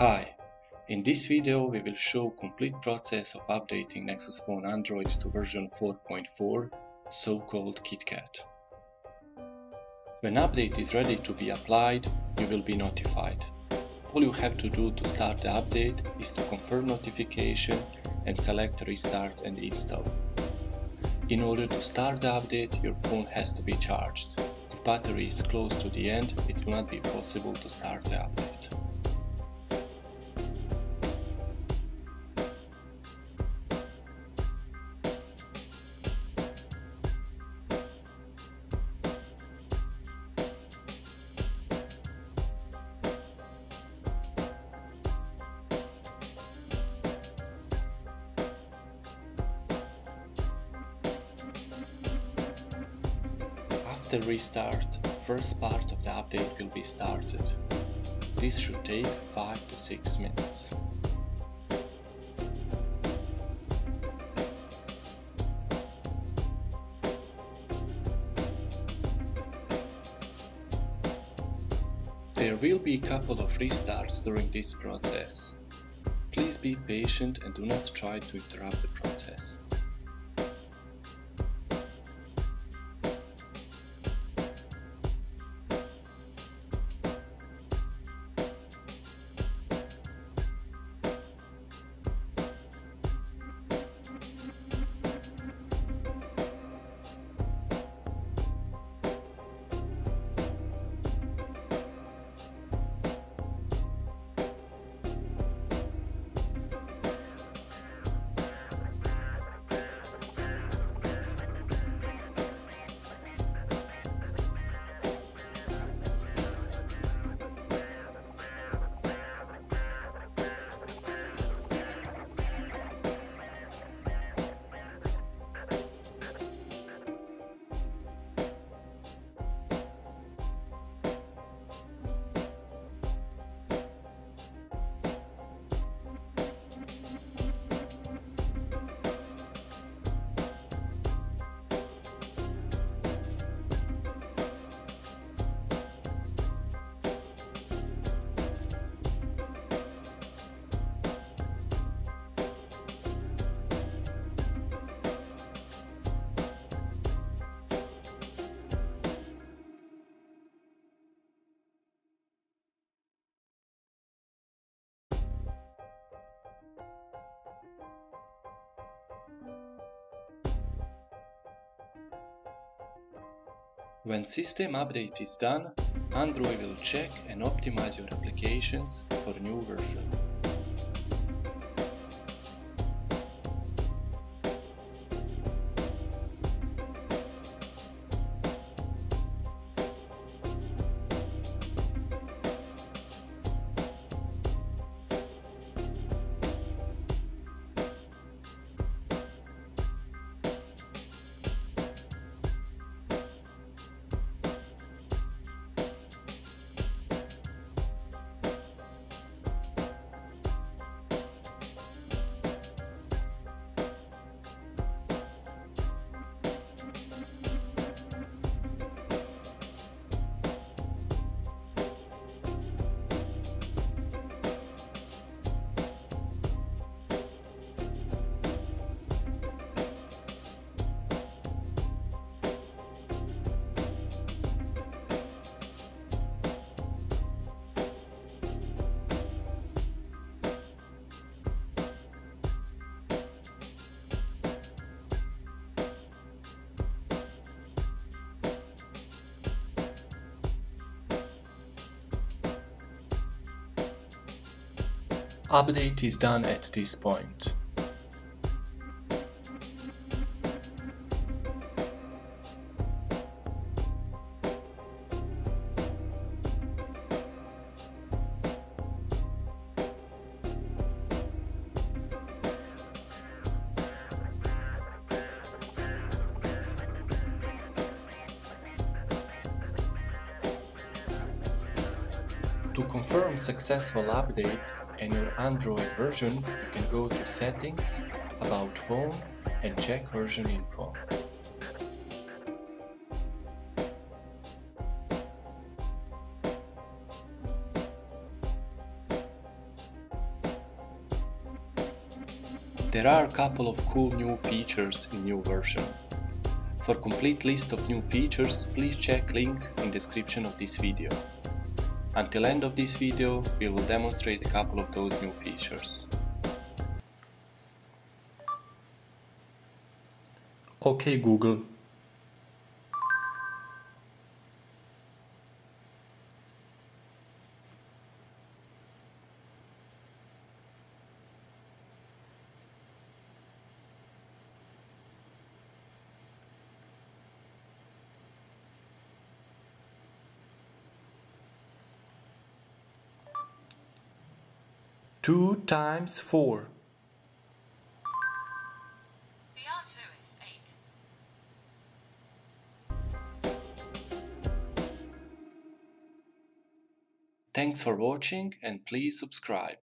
Hi, in this video we will show complete process of updating Nexus phone Android to version 4.4, so-called KitKat. When update is ready to be applied, you will be notified. All you have to do to start the update is to confirm notification and select restart and install. In order to start the update, your phone has to be charged. If battery is close to the end, it will not be possible to start the update. After restart, the first part of the update will be started. This should take 5 to 6 minutes. There will be a couple of restarts during this process. Please be patient and do not try to interrupt the process. When system update is done, Android will check and optimize your applications for new version. Update is done at this point. To confirm successful update and your Android version, you can go to Settings, About Phone and check Version Info. There are a couple of cool new features in new version. For complete list of new features, please check link in description of this video. Until end of this video, we will demonstrate a couple of those new features. Okay Google. Two times four. The answer is 8. Thanks for watching and please subscribe.